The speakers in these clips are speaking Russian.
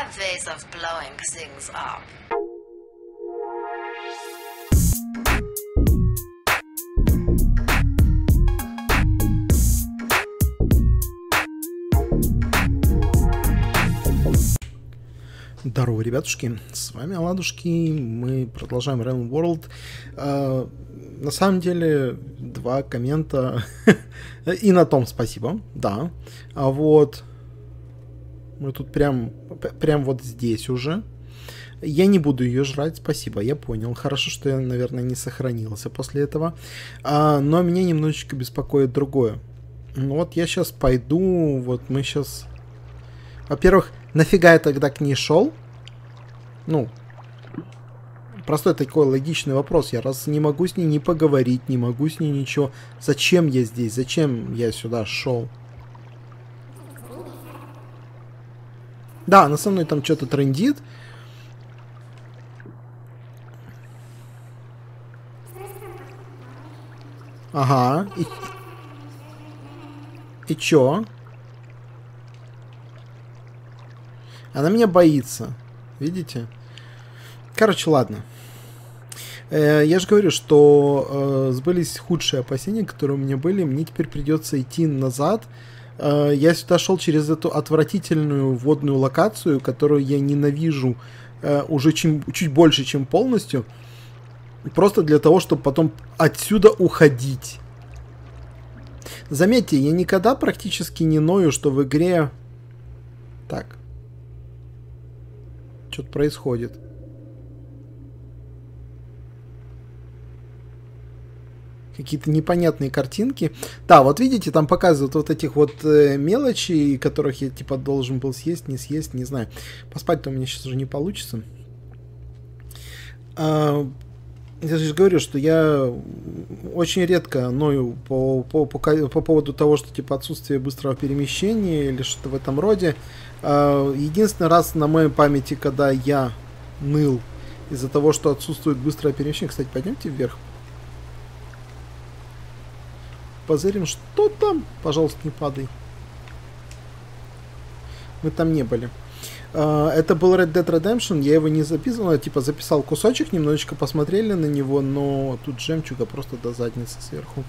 their ways of blowing things up. Здорово, ребятушки, с вами Аладушки, мы продолжаем Rain World. На самом деле, два коммента, и на том спасибо, да. А вот, мы тут прям вот здесь уже. Я не буду ее жрать, спасибо, я понял. Хорошо, что я, наверное, не сохранился после этого. Но меня немножечко беспокоит другое. Вот я сейчас пойду, вот мы сейчас... Во-первых, нафига я тогда к ней шел? Ну, простой такой логичный вопрос. Я раз не могу с ней не поговорить, не могу с ней ничего. Зачем я здесь? Зачем я сюда шел? Да, она со мной там что-то трындит. Ага. И чё? Она меня боится. Видите? Короче, ладно. Я же говорю, что сбылись худшие опасения, которые у меня были. Мне теперь придется идти назад. Я сюда шел через эту отвратительную водную локацию, которую я ненавижу уже чуть больше, чем полностью. Просто для того, чтобы потом отсюда уходить. Заметьте, я никогда практически не ною, что в игре... Так. Что-то происходит. Какие-то непонятные картинки. Да, вот видите, там показывают вот этих вот мелочи, которых я типа должен был съесть, не знаю. Поспать-то у меня сейчас уже не получится. Я же говорю, что я очень редко ною по поводу того, что типа отсутствие быстрого перемещения или что-то в этом роде. Единственный раз на моей памяти, когда я ныл из-за того, что отсутствует быстрое перемещение. Кстати, пойдемте вверх. Позырим, что там. Пожалуйста, не падай. Мы там не были. Это был Red Dead Redemption, я его не записывал, я типа записал кусочек, немножечко посмотрели на него, но тут жемчуга просто до задницы сверху.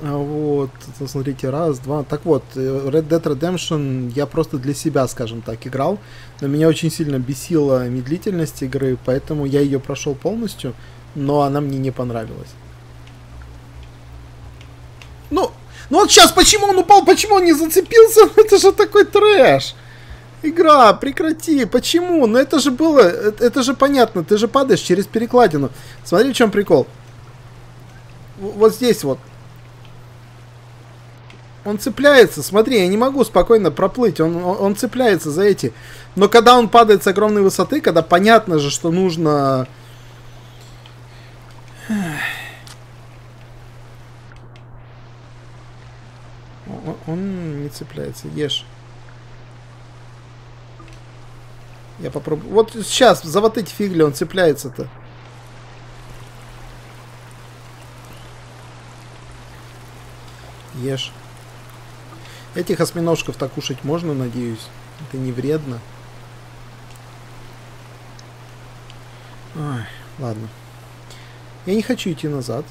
Вот, смотрите, раз, два. Так вот, Red Dead Redemption я просто для себя, скажем так, играл, но меня очень сильно бесила медлительность игры, поэтому я ее прошел полностью, но она мне не понравилась. Ну вот сейчас, почему он упал, почему он не зацепился, это же такой трэш. Игра, прекрати, почему? Ну это же было, это же понятно, ты же падаешь через перекладину. Смотри, в чем прикол. Вот здесь вот. Он цепляется, смотри, я не могу спокойно проплыть, он цепляется за эти. Но когда он падает с огромной высоты, когда понятно же, что нужно... Он не цепляется, ешь. Я попробую. Вот сейчас, за вот эти фигли он цепляется-то. Ешь. Этих осьминожков так кушать можно, надеюсь. Это не вредно. Ой, ладно. Я не хочу идти назад.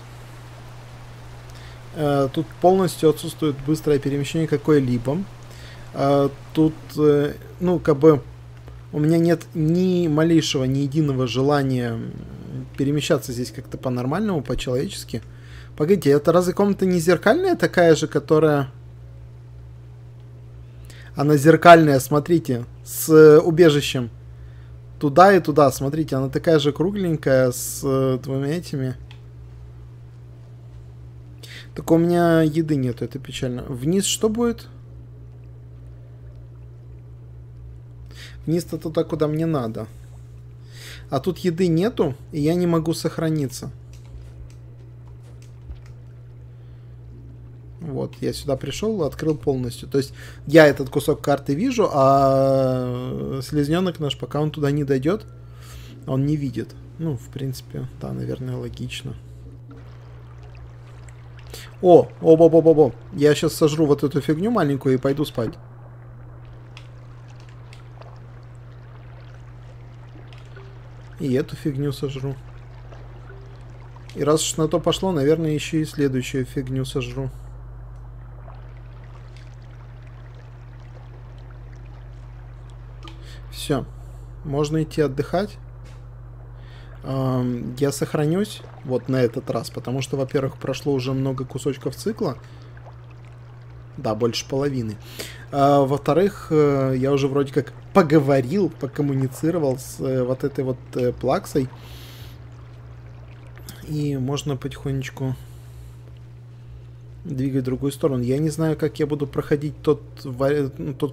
Тут полностью отсутствует быстрое перемещение какое-либо. Тут, ну, как бы... У меня нет ни малейшего, ни единого желания перемещаться здесь как-то по-нормальному, по-человечески. Погодите, это разве комната не зеркальная такая же, которая... Она зеркальная, смотрите, с убежищем. Туда и туда, смотрите, она такая же кругленькая с двумя этими. Так у меня еды нету, это печально. Вниз что будет? Вниз-то туда, куда мне надо. А тут еды нету, и я не могу сохраниться. Вот, я сюда пришел, открыл полностью. То есть я этот кусок карты вижу, а слизненок наш, пока он туда не дойдет, он не видит. Ну, в принципе, да, наверное, логично. О, оба-ба-ба-ба. Я сейчас сожру вот эту фигню маленькую и пойду спать. И эту фигню сожру. И раз уж на то пошло, наверное, еще и следующую фигню сожру. Все. Можно идти отдыхать. Я сохранюсь вот на этот раз, потому что, во-первых, прошло уже много кусочков цикла. Да, больше половины. Во-вторых, я уже вроде как поговорил, покоммуницировал с вот этой вот плаксой. И можно потихонечку двигать в другую сторону. Я не знаю, как я буду проходить тот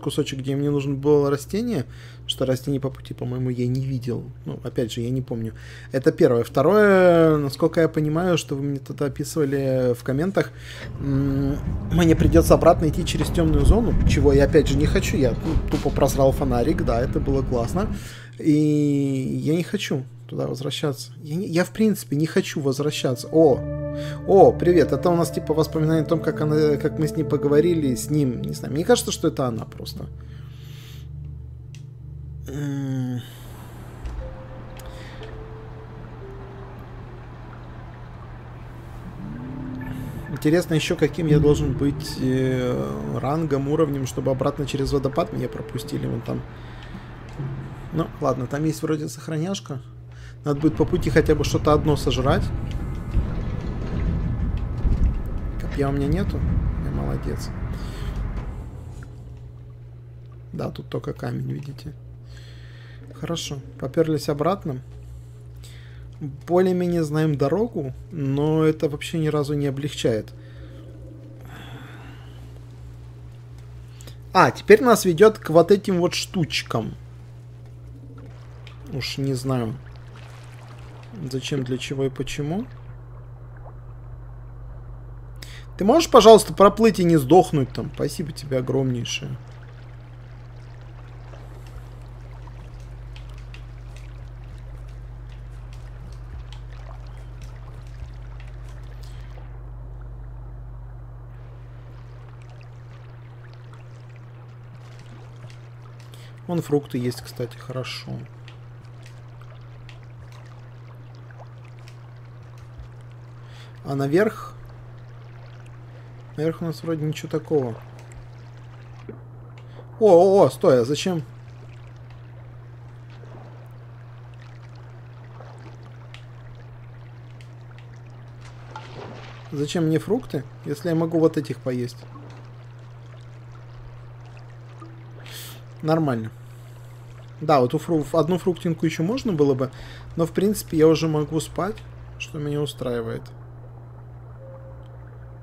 кусочек, где мне нужно было растение. Что растений по пути, по-моему, я не видел. Ну, опять же, я не помню. Это первое. Второе, насколько я понимаю, что вы мне тогда описывали в комментах, мне придется обратно идти через темную зону, чего я, опять же, не хочу. Я тупо просрал фонарик, да, это было классно. И я не хочу туда возвращаться. Я в принципе, не хочу возвращаться. О, привет. Это у нас типа воспоминание о том, как мы с ней поговорили, с ним, не знаю. Мне кажется, что это она просто. Интересно еще, каким я должен быть рангом, уровнем, чтобы обратно через водопад меня пропустили вон там. Ну, ладно, там есть вроде сохраняшка. Надо будет по пути хотя бы что-то одно сожрать. Копья у меня нету. Я молодец. Да, тут только камень, видите. Хорошо, поперлись обратно. Более-менее знаем дорогу, но это вообще ни разу не облегчает. А, теперь нас ведет к вот этим вот штучкам. Уж не знаю, зачем, для чего и почему. Ты можешь, пожалуйста, проплыть и не сдохнуть там? Спасибо тебе огромнейшее. Вон фрукты есть, кстати, хорошо. А наверх? Наверх у нас вроде ничего такого. О, стой, а зачем? Зачем мне фрукты, если я могу вот этих поесть? Нормально. Да, вот одну фруктинку еще можно было бы, но в принципе я уже могу спать, что меня устраивает.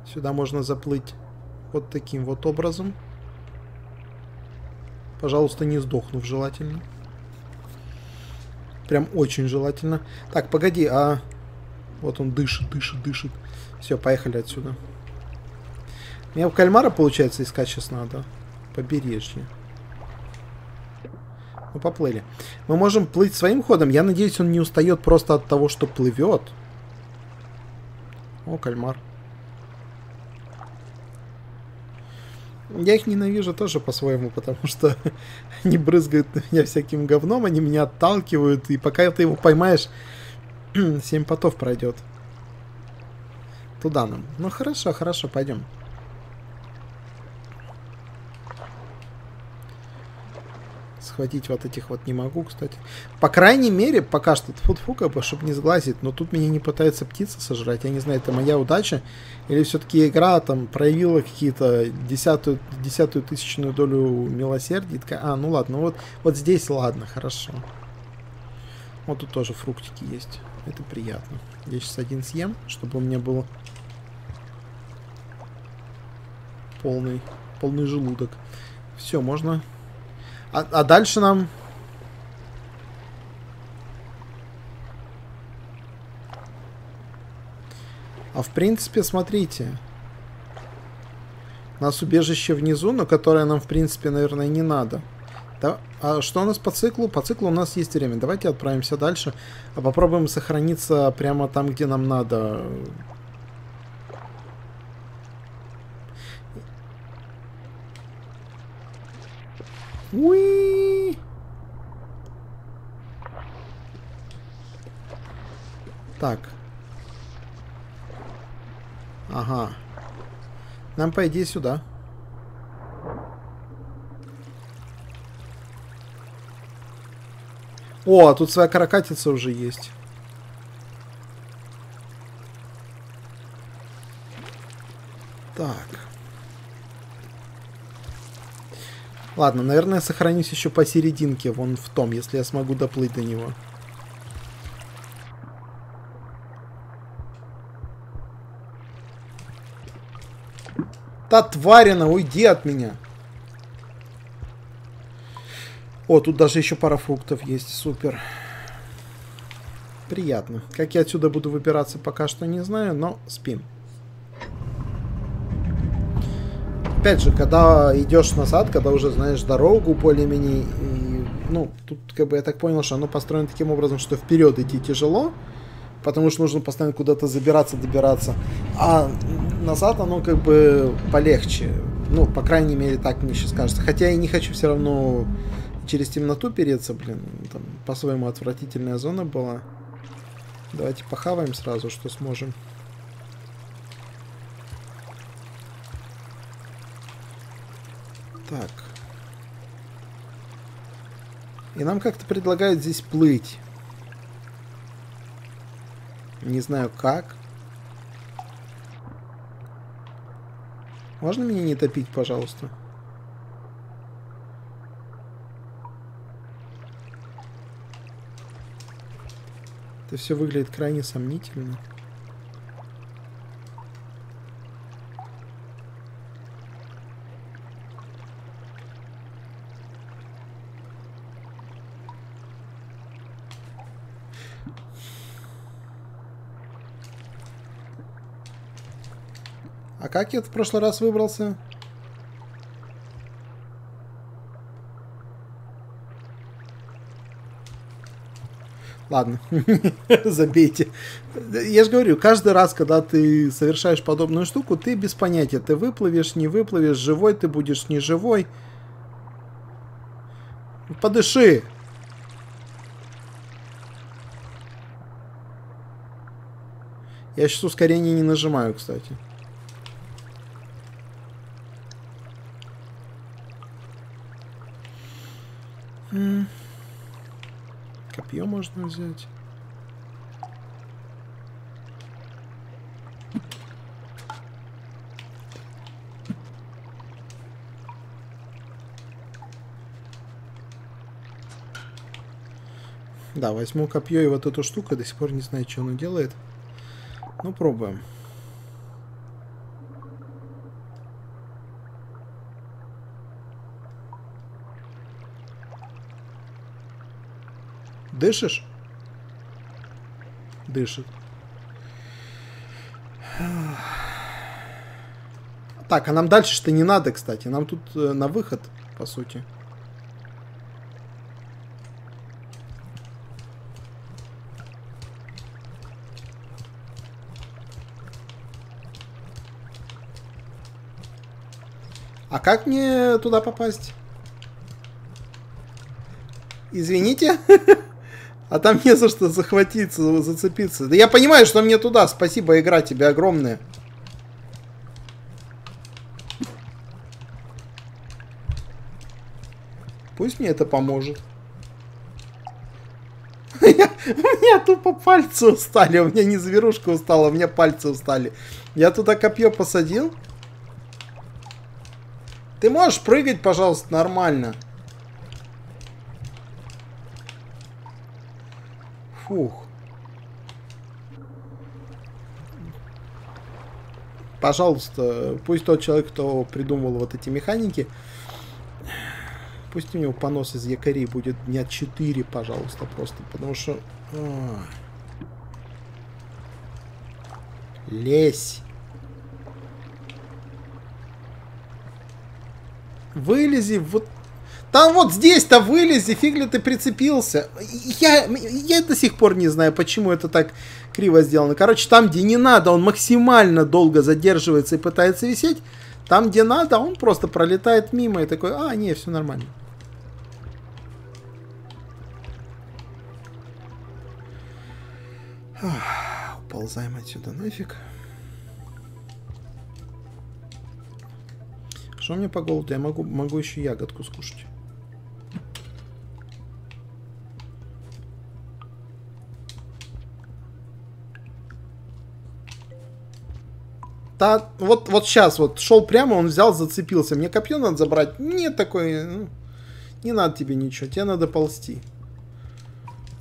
Сюда можно заплыть вот таким вот образом. Пожалуйста, не сдохнув, желательно. Прям очень желательно. Так, погоди, а... Вот он дышит. Все, поехали отсюда. Мне у кальмара, получается, искать сейчас надо. Побережье. Мы поплыли. Мы можем плыть своим ходом. Я надеюсь, он не устает просто от того, что плывет. О, кальмар. Я их ненавижу тоже по-своему, потому что они брызгают на меня всяким говном, они меня отталкивают, и пока ты его поймаешь, 7 потов пройдет. Туда нам. Ну хорошо, пойдем. Схватить вот этих вот не могу, кстати. По крайней мере, пока что, тьфу-тьфу, как бы, чтобы не сглазить, но тут меня не пытается птица сожрать. Я не знаю, это моя удача, или все-таки игра там проявила какие-то десятую тысячную долю милосердия. А, ну ладно, вот здесь ладно, хорошо. Вот тут тоже фруктики есть, это приятно. Я сейчас один съем, чтобы у меня был полный желудок. Все, можно... А дальше нам... А в принципе, смотрите. У нас убежище внизу, но которое нам, в принципе, наверное, не надо. Да? А что у нас по циклу? По циклу у нас есть время. Давайте отправимся дальше. А попробуем сохраниться прямо там, где нам надо. Уи! Так. Ага. Нам по идее сюда. О, тут своя каракатица уже есть. Так. Ладно, наверное, сохранюсь еще посерединке, вон в том, если я смогу доплыть до него. Та тварина, уйди от меня. О, тут даже еще пара фруктов есть, супер. Приятно. Как я отсюда буду выбираться, пока что не знаю, но спим. Опять же, когда идешь назад, когда уже знаешь дорогу более-менее, ну, тут как бы я так понял, что оно построено таким образом, что вперед идти тяжело, потому что нужно постоянно куда-то забираться, добираться, а назад оно как бы полегче. Ну, по крайней мере, так мне сейчас кажется. Хотя я не хочу все равно через темноту переться, блин. Там по-своему отвратительная зона была. Давайте похаваем сразу, что сможем. Так. И нам как-то предлагают здесь плыть. Не знаю как. Можно меня не топить, пожалуйста? Это все выглядит крайне сомнительно. А как я в прошлый раз выбрался? Ладно, забейте. Я же говорю, каждый раз, когда ты совершаешь подобную штуку, ты без понятия. Ты выплывешь, не выплывешь, живой ты будешь, не живой. Подыши! Я сейчас ускорение не нажимаю, кстати. Копье можно взять. Да, возьму копье и вот эту штуку. До сих пор не знаю, что оно делает. Ну, пробуем. Дышишь? Дышит. Так, а нам дальше-то не надо, кстати. Нам тут на выход, по сути. А как мне туда попасть? Извините. А там не за что захватиться, зацепиться. Да я понимаю, что мне туда. Спасибо, игра, тебе огромное. Пусть мне это поможет. У меня тупо пальцы устали. У меня не зверушка устала, у меня пальцы устали. Я туда копье посадил. Ты можешь прыгать, пожалуйста, нормально. Фух. Пожалуйста, пусть тот человек, кто придумал вот эти механики, пусть у него понос из якорей будет дня 4, пожалуйста, просто. Потому что... Лезь. Вылези вот... Там вот здесь-то вылези, фиг ли ты прицепился. Я до сих пор не знаю, почему это так криво сделано. Короче, там, где не надо, он максимально долго задерживается и пытается висеть. Там, где надо, он просто пролетает мимо и такой, а, не, все нормально. Уползаем отсюда нафиг. Что мне по голоду? Я могу еще ягодку скушать. Да, вот сейчас вот шел прямо, он взял, зацепился. Мне копье надо забрать. Нет, такой, ну, не надо тебе ничего, тебе надо ползти.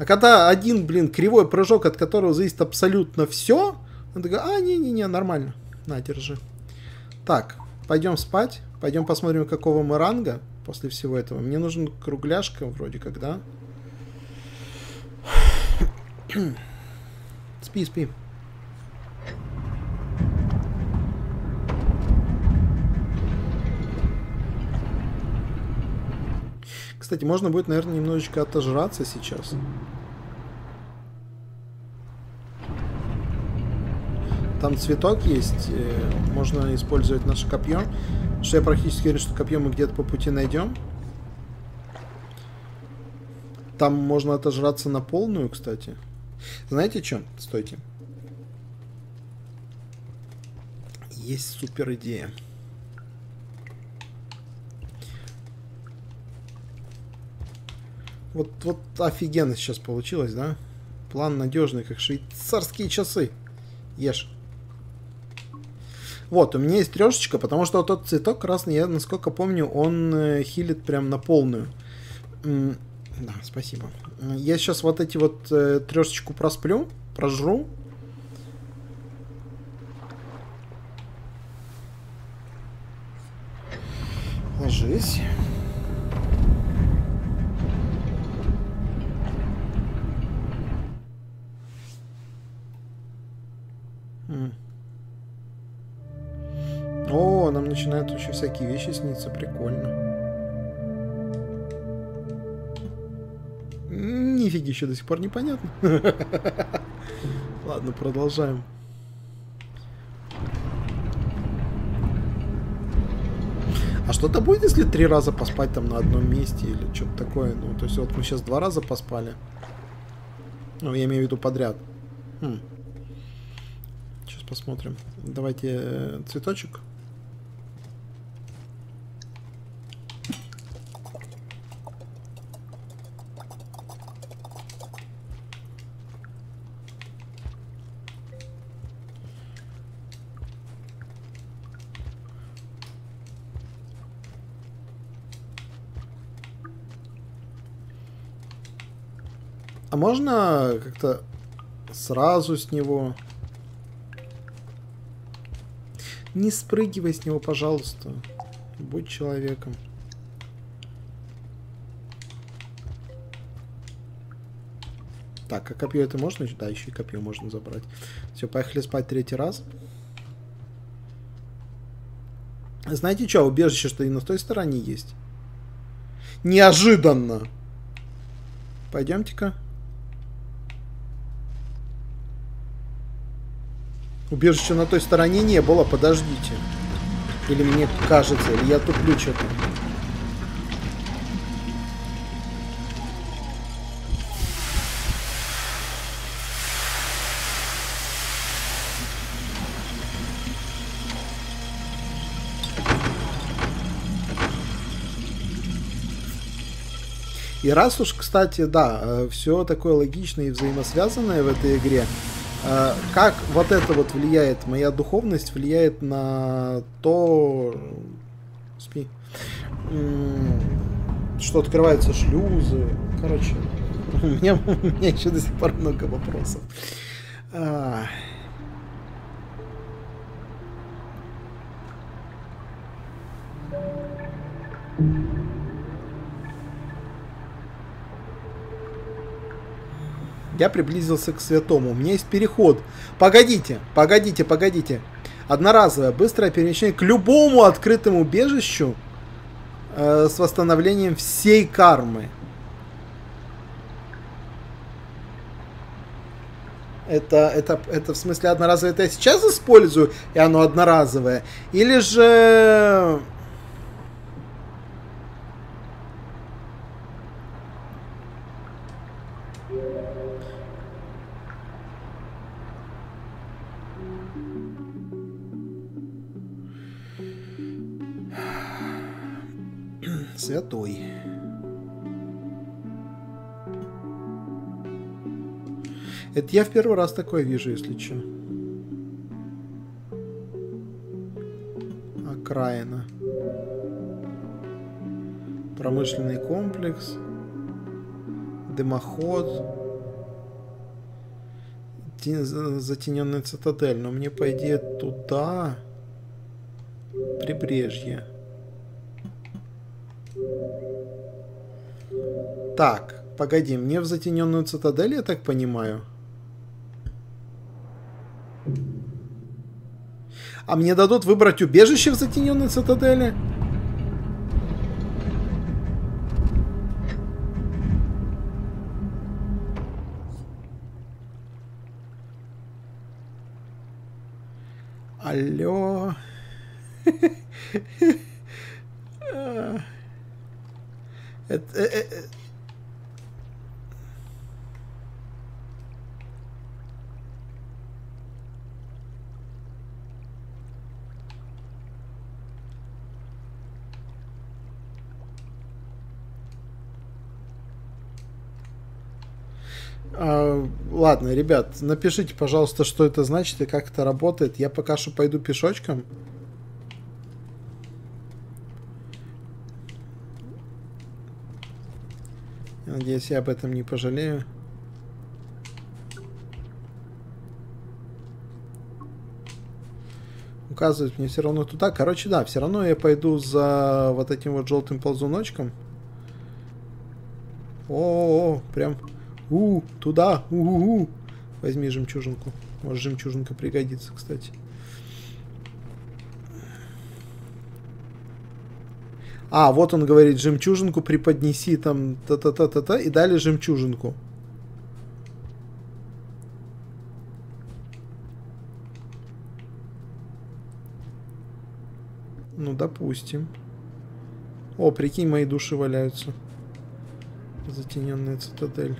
А когда один, блин, кривой прыжок, от которого зависит абсолютно все, он такой, а, не-не-не, нормально. На, держи. Так, пойдем спать. Пойдем посмотрим, какого мы ранга после всего этого. Мне нужен кругляшка вроде как, да? Спи, спи. Кстати, можно будет, наверное, немножечко отожраться сейчас. Там цветок есть, можно использовать наше копье. Потому что я практически уверен, что копье мы где-то по пути найдем. Там можно отожраться на полную, кстати. Знаете что? Стойте. Есть супер идея. Вот офигенно сейчас получилось, да? План надежный, как швейцарские часы. Ешь. Вот, у меня есть трешечка, потому что вот тот цветок красный, я, насколько помню, он хилит прям на полную. Да, спасибо. Я сейчас вот эти вот трешечку прожру. Ложись. О, нам начинают еще всякие вещи сниться. Прикольно. Нифиги, еще до сих пор непонятно. Ладно, продолжаем. А что-то будет, если 3 раза поспать там на одном месте или что-то такое? Ну, то есть вот мы сейчас 2 раза поспали. Ну, я имею в виду подряд. Сейчас посмотрим. Давайте цветочек. А можно как-то сразу с него... Не спрыгивай с него, пожалуйста. Будь человеком. Так, а копье это можно? Да, еще и копье можно забрать. Все, поехали спать 3-й раз. Знаете что, убежище, что и на той стороне есть. Неожиданно! Пойдемте-ка. Убежища на той стороне не было, подождите. Или мне кажется, или я туплю что-то. И раз уж, кстати, да, все такое логичное и взаимосвязанное в этой игре. Как вот это вот влияет, моя духовность влияет на то, что открываются шлюзы. Короче, у меня еще до сих пор много вопросов. Я приблизился к святому. У меня есть переход. Погодите, погодите, погодите. Одноразовое, быстрое перемещение к любому открытому убежищу с восстановлением всей кармы. Это в смысле одноразовое. Это я сейчас использую, и оно одноразовое. Или же... Святой. Это я в первый раз такое вижу, если че. Окраина. Промышленный комплекс. Дымоход. Затененная цитадель. Но мне, по идее, туда... Прибрежье. Так, погоди, мне в затененную цитадель, я так понимаю? А мне дадут выбрать убежище в затененной цитадели? Алло. Ладно, ребят, напишите, пожалуйста, что это значит и как это работает. Я пока что пойду пешочком. Надеюсь, я об этом не пожалею. Указывать мне все равно туда. Короче, да, все равно я пойду за вот этим вот желтым ползуночком. О-о-о, прям... туда, Возьми жемчужинку. Может, жемчужинка пригодится, кстати. А, вот он говорит, жемчужинку преподнеси, там, та-та-та-та-та, и дали жемчужинку. Ну, допустим. О, прикинь, мои души валяются. Затененная цитадель.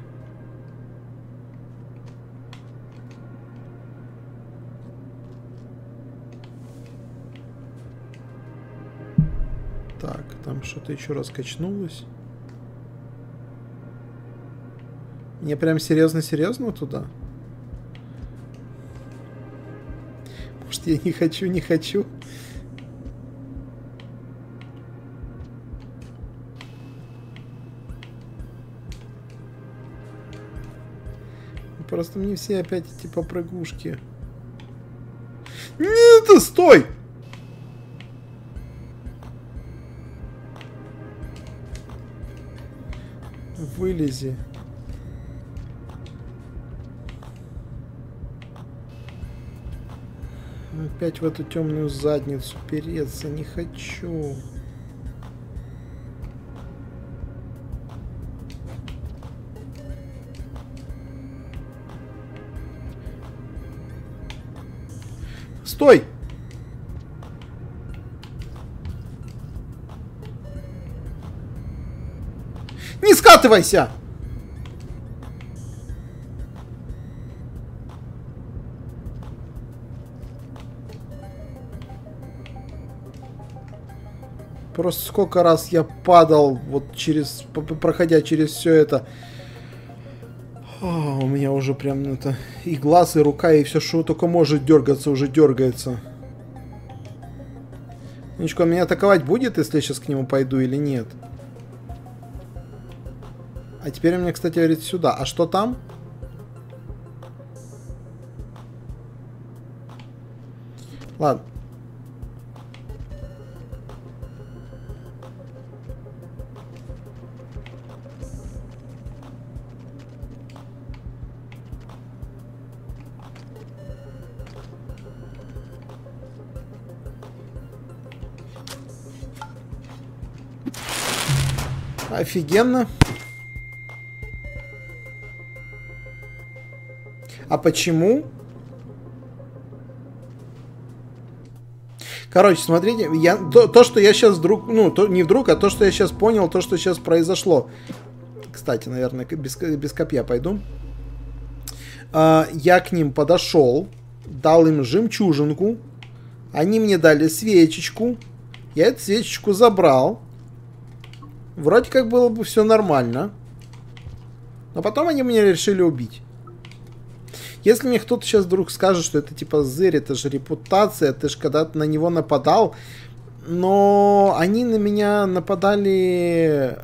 Так, там что-то еще раз качнулось. Мне прям серьезно-серьезно туда? Может, я не хочу? Просто мне все опять эти попрыгушки. Нет, стой! Вылези. Опять в эту темную задницу переться не хочу. Стой! Не скатывайся! Просто сколько раз я падал, вот через, проходя через все это. О, у меня уже прям это и глаз, и рука, и все, что только может дергаться, уже дергается. Ничего, он меня атаковать будет, если я сейчас к нему пойду или нет? А теперь у меня, кстати, говорит сюда. А что там? Ладно. Офигенно. А почему? Короче, смотрите, я, то, что я сейчас вдруг... Ну, то, не вдруг, а то, что я сейчас понял, то, что сейчас произошло. Кстати, наверное, без копья пойду. Я к ним подошел, дал им жемчужинку. Они мне дали свечечку. Я эту свечечку забрал. Вроде как было бы все нормально. Но потом они меня решили убить. Если мне кто-то сейчас вдруг скажет, что это типа зырь, это же репутация, ты же когда-то на него нападал. Но они на меня нападали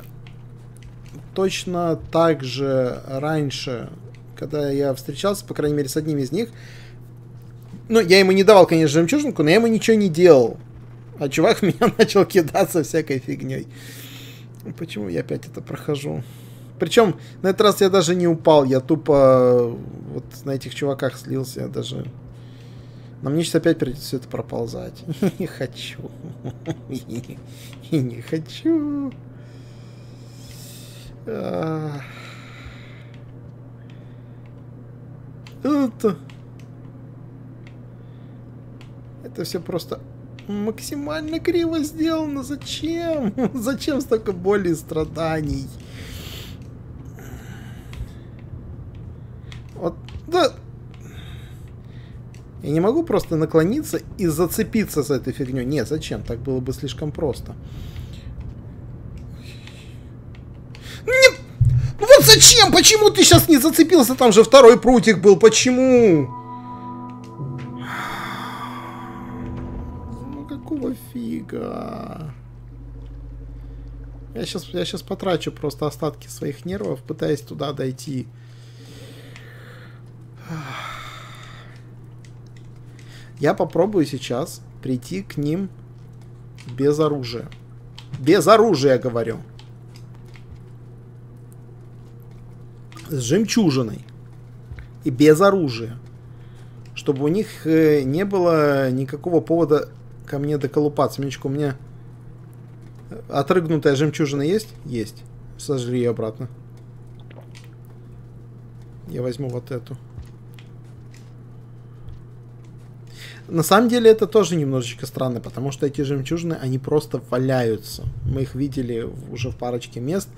точно так же раньше, когда я встречался, по крайней мере, с одним из них. Ну, я ему не давал, конечно, жемчужинку, но я ему ничего не делал. А чувак в меня начал кидаться всякой фигней. Почему я опять это прохожу? Причем на этот раз я даже не упал, я тупо вот на этих чуваках слился, я даже... Но мне сейчас опять придется все это проползать. Не хочу. Не хочу. Это все просто максимально криво сделано. Зачем? Зачем столько боли и страданий? Вот, да. Я не могу просто наклониться и зацепиться за этой фигней. Нет, зачем? Так было бы слишком просто. Нет! Ну вот зачем? Почему ты сейчас не зацепился? Там же второй прутик был. Почему? Ну какого фига? Я сейчас потрачу просто остатки своих нервов, пытаясь туда дойти. Я попробую сейчас прийти к ним без оружия. Без оружия, говорю. С жемчужиной. И без оружия. Чтобы у них не было никакого повода ко мне доколупаться. Минечко, у меня отрыгнутая жемчужина есть? Есть. Сожри ее обратно. Я возьму вот эту. На самом деле это тоже немножечко странно, потому что эти жемчужины, они просто валяются. Мы их видели уже в парочке мест.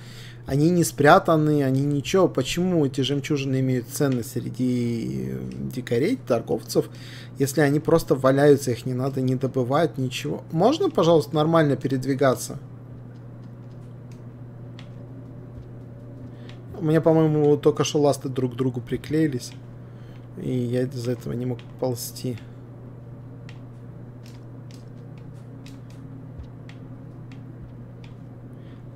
Они не спрятаны, они ничего. Почему эти жемчужины имеют ценность среди дикарей, торговцев, если они просто валяются, их не надо не добывать, ничего? Можно, пожалуйста, нормально передвигаться? У меня, по-моему, только что ласты друг к другу приклеились. И я из-за этого не мог ползти.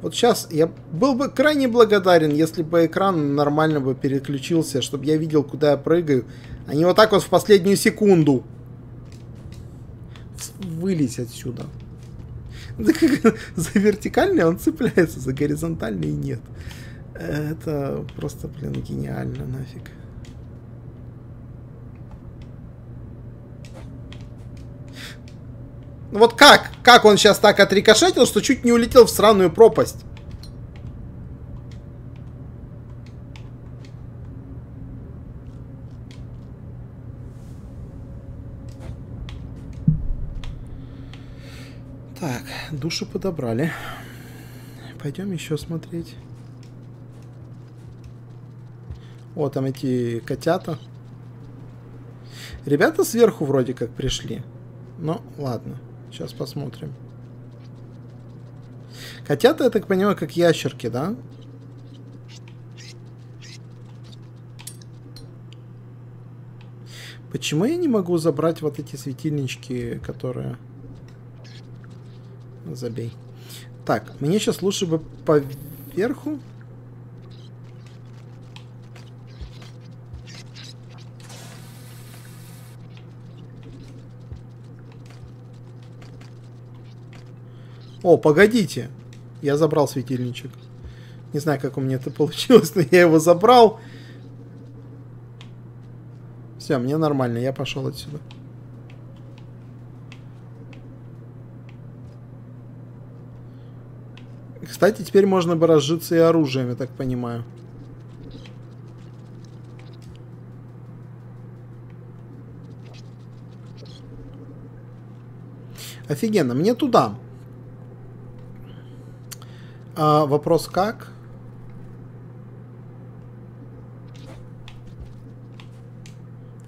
Вот сейчас я был бы крайне благодарен, если бы экран нормально бы переключился, чтобы я видел, куда я прыгаю. А не вот так вот в последнюю секунду. Вылезь отсюда. Да как, за вертикальный он цепляется, за горизонтальный нет. Это просто, блин, гениально нафиг. Ну вот как? Как он сейчас так отрикошетил, что чуть не улетел в сраную пропасть? Так, душу подобрали. Пойдем еще смотреть. О, там эти котята. Ребята сверху вроде как пришли. Ну, ладно. Сейчас посмотрим. Котята, я так понимаю, как ящерки, да? Почему я не могу забрать вот эти светильнички, которые... Забей. Так, мне сейчас лучше бы поверху. О, погодите. Я забрал светильничек. Не знаю, как у меня это получилось, но я его забрал. Все, мне нормально. Я пошел отсюда. Кстати, теперь можно бы разжиться и оружием, я так понимаю. Офигенно. Мне туда. А вопрос как?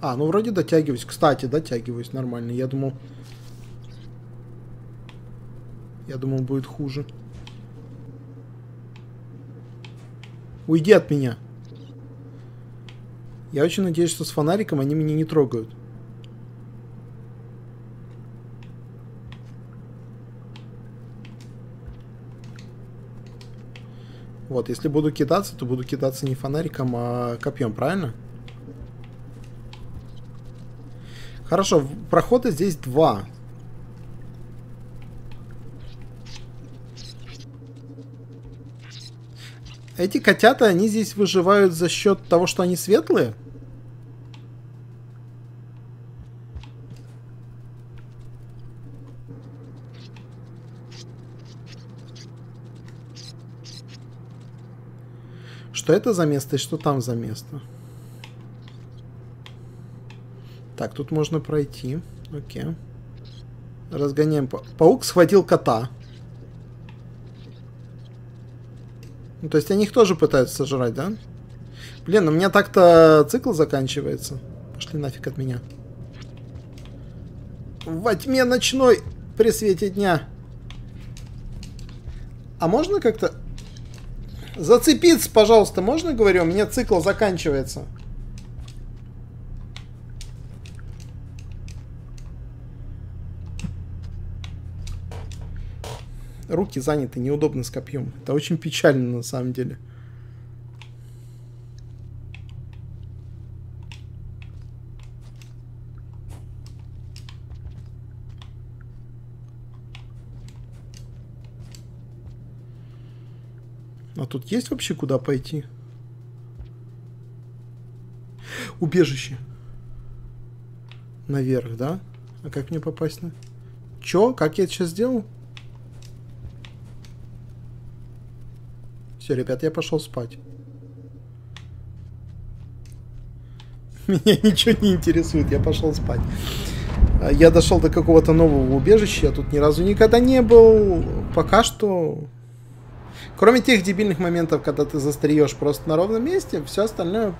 А, ну вроде дотягиваюсь. Кстати, дотягиваюсь нормально. Я думал, будет хуже. Уйди от меня. Я очень надеюсь, что с фонариком они меня не трогают. Вот, если буду кидаться, то буду кидаться не фонариком, а копьем, правильно? Хорошо, прохода здесь два. Эти котята, они здесь выживают за счет того, что они светлые? Что это за место и что там за место? Так, тут можно пройти. Окей. Разгоняем. Паук схватил кота. Ну, то есть они их тоже пытаются сожрать, да? Блин, у меня так-то цикл заканчивается. Пошли нафиг от меня. Во тьме ночной при свете дня. А можно как-то... Зацепиться, пожалуйста, можно, говорю? У меня цикл заканчивается. Руки заняты, неудобно с копьем. Это очень печально, на самом деле. А тут есть вообще куда пойти? Убежище. Наверх, да? А как мне попасть на... Чё? Как я это сейчас сделал? Все, ребят, я пошел спать. Меня ничего не интересует, я пошел спать. Я дошел до какого-то нового убежища, я тут ни разу никогда не был. Пока что... Кроме тех дебильных моментов, когда ты застреешь просто на ровном месте, все остальное,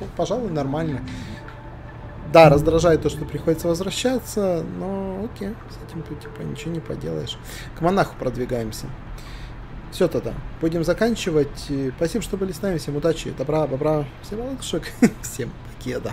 да, пожалуй, нормально. Да, раздражает то, что приходится возвращаться, но окей, с этим ты типа ничего не поделаешь. К монаху продвигаемся. Все тогда, будем заканчивать. Спасибо, что были с нами, всем удачи, добра, бобра, всем лучших, всем покеда.